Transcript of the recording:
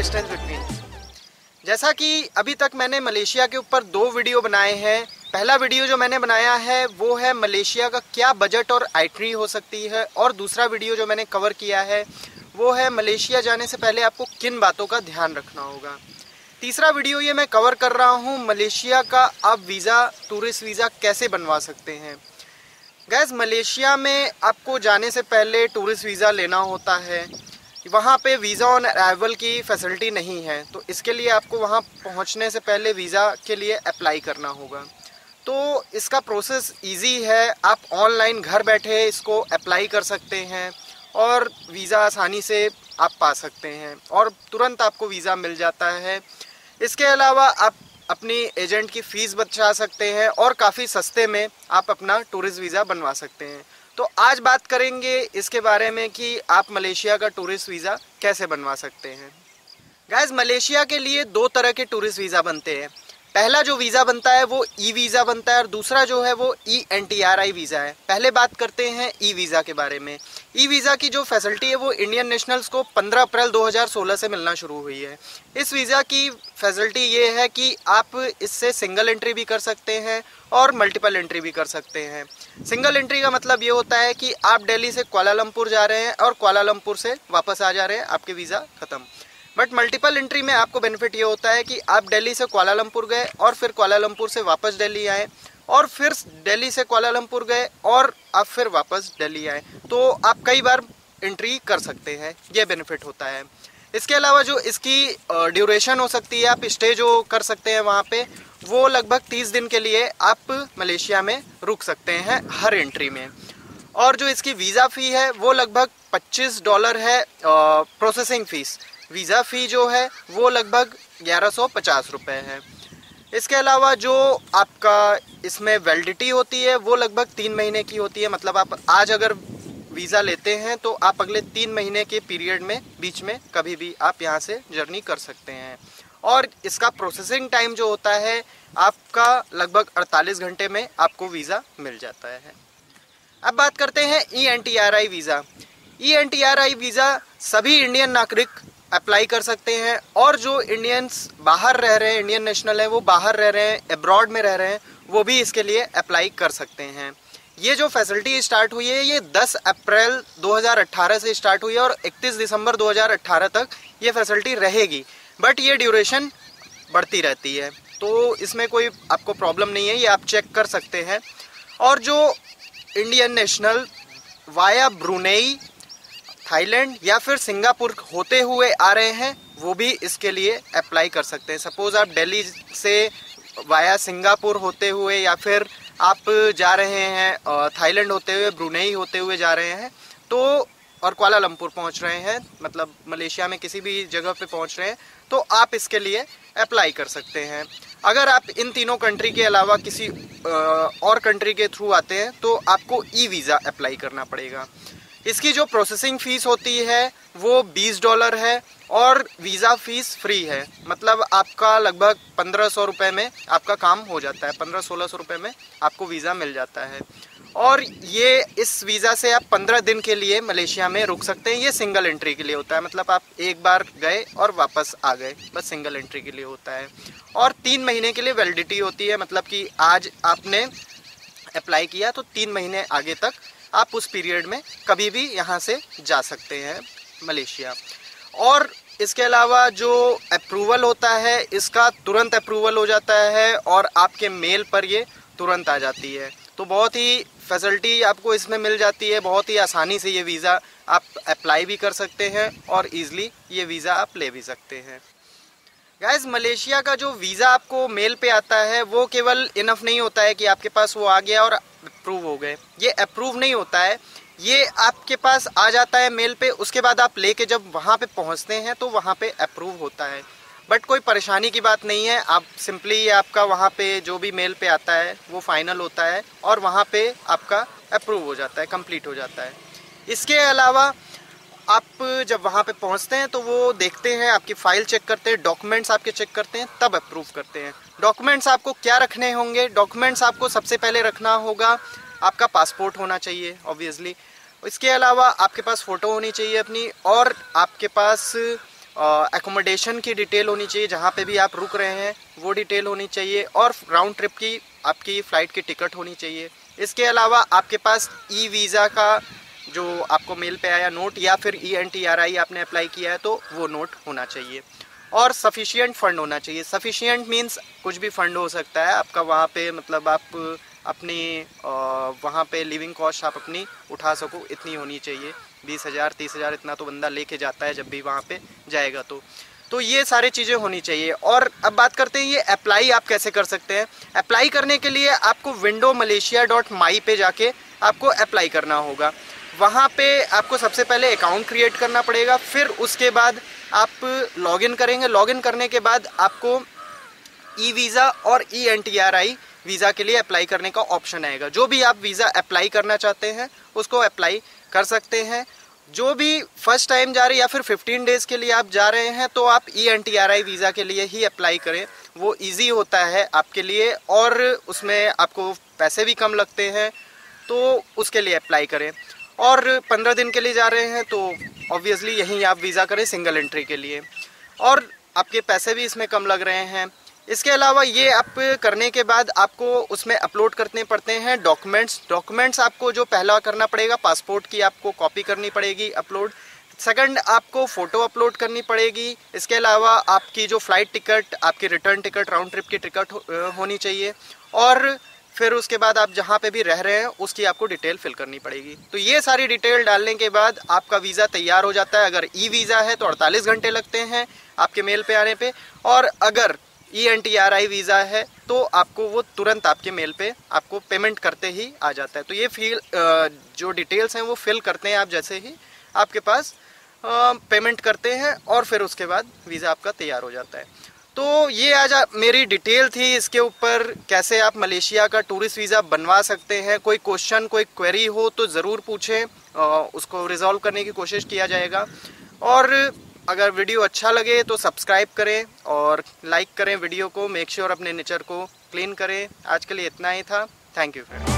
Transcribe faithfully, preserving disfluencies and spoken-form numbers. Distance between. जैसा कि अभी तक मैंने मलेशिया के ऊपर दो वीडियो बनाए हैं। पहला वीडियो जो मैंने बनाया है वो है मलेशिया का क्या बजट और आइटनरी हो सकती है, और दूसरा वीडियो जो मैंने कवर किया है वो है मलेशिया जाने से पहले आपको किन बातों का ध्यान रखना होगा। तीसरा वीडियो ये मैं कवर कर रहा हूँ मलेशिया का आप वीज़ा, टूरिस्ट वीज़ा कैसे बनवा सकते हैं। गैस, मलेशिया में आपको जाने से पहले टूरिस्ट वीज़ा लेना होता है। वहाँ पे वीज़ा ऑन अराइवल की फैसिलिटी नहीं है, तो इसके लिए आपको वहाँ पहुँचने से पहले वीज़ा के लिए अप्लाई करना होगा। तो इसका प्रोसेस ईजी है, आप ऑनलाइन घर बैठे इसको अप्लाई कर सकते हैं और वीज़ा आसानी से आप पा सकते हैं और तुरंत आपको वीज़ा मिल जाता है। इसके अलावा आप अपनी एजेंट की फ़ीस बचा सकते हैं और काफ़ी सस्ते में आप अपना टूरिस्ट वीज़ा बनवा सकते हैं। तो आज बात करेंगे इसके बारे में कि आप मलेशिया का टूरिस्ट वीज़ा कैसे बनवा सकते हैं। गाइस, मलेशिया के लिए दो तरह के टूरिस्ट वीज़ा बनते हैं। पहला जो वीज़ा बनता है वो ई वीज़ा बनता है और दूसरा जो है वो E N T R I visa है। पहले बात करते हैं ई वीज़ा के बारे में। ई वीज़ा की जो फैसिलिटी है वो इंडियन नेशनल्स को पंद्रह अप्रैल दो हज़ार सोलह से मिलना शुरू हुई है। इस वीज़ा की फैसिलिटी ये है कि आप इससे सिंगल एंट्री भी कर सकते हैं और मल्टीपल एंट्री भी कर सकते हैं। सिंगल एंट्री का मतलब ये होता है कि आप दिल्ली से कुआलालंपुर जा रहे हैं और कुआलालंपुर से वापस आ जा रहे हैं, आपके वीज़ा ख़त्म। बट मल्टीपल एंट्री में आपको बेनिफिट ये होता है कि आप दिल्ली से कुआलालंपुर गए और फिर कुआलालंपुर से वापस दिल्ली आए और फिर दिल्ली से कुआलालंपुर गए और आप फिर वापस दिल्ली आए, तो आप कई बार एंट्री कर सकते हैं। ये बेनिफिट होता है। इसके अलावा जो इसकी ड्यूरेशन हो सकती है, आप स्टे जो कर सकते हैं वहाँ पे, वो लगभग तीस दिन के लिए आप मलेशिया में रुक सकते हैं हर एंट्री में। और जो इसकी वीज़ा फ़ी है वो लगभग पच्चीस डॉलर है। प्रोसेसिंग फ़ीस, वीज़ा फ़ी जो है वो लगभग ग्यारह सौ पचास रुपये है। इसके अलावा जो आपका इसमें वैलिडिटी होती है वो लगभग तीन महीने की होती है। मतलब आप आज अगर वीज़ा लेते हैं तो आप अगले तीन महीने के पीरियड में बीच में कभी भी आप यहाँ से जर्नी कर सकते हैं। और इसका प्रोसेसिंग टाइम जो होता है आपका लगभग अड़तालीस घंटे में आपको वीज़ा मिल जाता है। अब बात करते हैं E N T R I visa. E N T R I visa सभी इंडियन नागरिक अप्लाई कर सकते हैं, और जो इंडियंस बाहर रह रहे हैं, इंडियन नेशनल है वो बाहर रह रहे हैं, एब्रॉड में रह रहे हैं, वो भी इसके लिए अप्लाई कर सकते हैं। ये जो फैसिलिटी स्टार्ट हुई है ये दस अप्रैल दो हज़ार अठारह से स्टार्ट हुई है और इकतीस दिसंबर दो हज़ार अठारह तक ये फैसिलिटी रहेगी। बट ये ड्यूरेशन बढ़ती रहती है, तो इसमें कोई आपको प्रॉब्लम नहीं है, ये आप चेक कर सकते हैं। और जो Indian national via Brunei, Thailand या फिर सिंगापुर होते हुए आ रहे हैं वो भी इसके लिए अप्लाई कर सकते हैं। सपोज़ आप दिल्ली से वाया सिंगापुर होते हुए या फिर आप जा रहे हैं थाईलैंड होते हुए, ब्रुनेई होते हुए जा रहे हैं तो, और कुआलालंपुर पहुंच रहे हैं, मतलब मलेशिया में किसी भी जगह पे पहुंच रहे हैं, तो आप इसके लिए अप्लाई कर सकते हैं। अगर आप इन तीनों कंट्री के अलावा किसी और कंट्री के थ्रू आते हैं तो आपको ई वीज़ा अप्लाई करना पड़ेगा। इसकी जो प्रोसेसिंग फ़ीस होती है वो बीस डॉलर है और वीज़ा फ़ीस फ्री है। मतलब आपका लगभग पंद्रह सौ रुपये में आपका काम हो जाता है, पंद्रह सोलह सौ रुपये में आपको वीज़ा मिल जाता है। और ये इस वीज़ा से आप पंद्रह दिन के लिए मलेशिया में रुक सकते हैं। ये सिंगल एंट्री के लिए होता है, मतलब आप एक बार गए और वापस आ गए, बस सिंगल एंट्री के लिए होता है। और तीन महीने के लिए वैलिडिटी होती है, मतलब कि आज आपने अप्लाई किया तो तीन महीने आगे तक आप उस पीरियड में कभी भी यहाँ से जा सकते हैं मलेशिया। और इसके अलावा जो अप्रूवल होता है इसका तुरंत अप्रूवल हो जाता है और आपके मेल पर ये तुरंत आ जाती है। तो बहुत ही फैसिलिटी आपको इसमें मिल जाती है, बहुत ही आसानी से ये वीज़ा आप अप्लाई भी कर सकते हैं और ईज़िली ये वीज़ा आप ले भी सकते हैं। गाइस, मलेशिया का जो वीज़ा आपको मेल पे आता है वो केवल इनफ नहीं होता है कि आपके पास वो आ गया और अप्रूव हो गए। ये अप्रूव नहीं होता है, ये आपके पास आ जाता है मेल पे, उसके बाद आप लेके जब वहाँ पे पहुँचते हैं तो वहाँ पे अप्रूव होता है। बट कोई परेशानी की बात नहीं है, आप सिंपली आपका वहाँ पे जो भी मेल पे आता है वो फाइनल होता है और वहाँ पे आपका अप्रूव हो जाता है, कंप्लीट हो जाता है। इसके अलावा आप जब वहाँ पे पहुँचते हैं तो वो देखते हैं, आपकी फ़ाइल चेक करते हैं, डॉक्यूमेंट्स आपके चेक करते हैं, तब अप्रूव करते हैं। डॉक्यूमेंट्स आपको क्या रखने होंगे? डॉक्यूमेंट्स आपको सबसे पहले रखना होगा, आपका पासपोर्ट होना चाहिए ऑब्वियसली, इसके अलावा आपके पास फ़ोटो होनी चाहिए अपनी, और आपके पास एकोमोडेशन की डिटेल होनी चाहिए, जहाँ पे भी आप रुक रहे हैं वो डिटेल होनी चाहिए, और राउंड ट्रिप की आपकी फ़्लाइट की टिकट होनी चाहिए। इसके अलावा आपके पास ई वीज़ा का जो आपको मेल पे आया नोट, या फिर E N T R I आपने अप्लाई किया है तो वो नोट होना चाहिए, और सफिशिएंट फ़ंड होना चाहिए। सफिशिएंट मीन्स कुछ भी फ़ंड हो सकता है आपका वहाँ पे, मतलब आप अपनी वहाँ पे लिविंग कॉस्ट आप अपनी उठा सको, इतनी होनी चाहिए, बीस हज़ार तीस हज़ार इतना तो बंदा लेके जाता है जब भी वहाँ पे जाएगा तो तो ये सारी चीज़ें होनी चाहिए। और अब बात करते हैं ये अप्लाई आप कैसे कर सकते हैं। अप्लाई करने के लिए आपको विंडो मलेशिया डॉट माई पे जाके आपको अप्लाई करना होगा। वहाँ पे आपको सबसे पहले अकाउंट क्रिएट करना पड़ेगा, फिर उसके बाद आप लॉगिन करेंगे। लॉगिन करने के बाद आपको ई वीज़ा और E N T R I visa के लिए अप्लाई करने का ऑप्शन आएगा। जो भी आप वीज़ा अप्लाई करना चाहते हैं उसको अप्लाई कर सकते हैं। जो भी फर्स्ट टाइम जा रहे हैं या फिर फिफ्टीन डेज़ के लिए आप जा रहे हैं तो आप E N T R I visa के लिए ही अप्लाई करें, वो ईजी होता है आपके लिए और उसमें आपको पैसे भी कम लगते हैं, तो उसके लिए अप्लाई करें। और पंद्रह दिन के लिए जा रहे हैं तो ऑब्वियसली यहीं आप वीज़ा करें सिंगल एंट्री के लिए, और आपके पैसे भी इसमें कम लग रहे हैं। इसके अलावा ये आप करने के बाद आपको उसमें अपलोड करने पड़ते हैं डॉक्यूमेंट्स। डॉक्यूमेंट्स आपको जो पहला करना पड़ेगा, पासपोर्ट की आपको कॉपी करनी पड़ेगी अपलोड, सेकंड आपको फ़ोटो अपलोड करनी पड़ेगी। इसके अलावा आपकी जो फ़्लाइट टिकट, आपकी रिटर्न टिकट, राउंड ट्रिप की टिकट हो, होनी चाहिए, और फिर उसके बाद आप जहाँ पे भी रह रहे हैं उसकी आपको डिटेल फिल करनी पड़ेगी। तो ये सारी डिटेल डालने के बाद आपका वीज़ा तैयार हो जाता है। अगर ई वीज़ा है तो अड़तालीस घंटे लगते हैं आपके मेल पे आने पे, और अगर E N T R I visa है तो आपको वो तुरंत आपके मेल पे आपको पेमेंट करते ही आ जाता है। तो ये फिल जो डिटेल्स हैं वो फिल करते हैं आप जैसे ही आपके पास पेमेंट करते हैं, और फिर उसके बाद वीज़ा आपका तैयार हो जाता है। तो ये आज मेरी डिटेल थी इसके ऊपर कैसे आप मलेशिया का टूरिस्ट वीज़ा बनवा सकते हैं। कोई क्वेश्चन, कोई क्वेरी हो तो ज़रूर पूछें, उसको रिजॉल्व करने की कोशिश किया जाएगा। और अगर वीडियो अच्छा लगे तो सब्सक्राइब करें और लाइक करें वीडियो को। मेक श्योर अपने नेचर को क्लीन करें। आज के लिए इतना ही था। Thank you friend.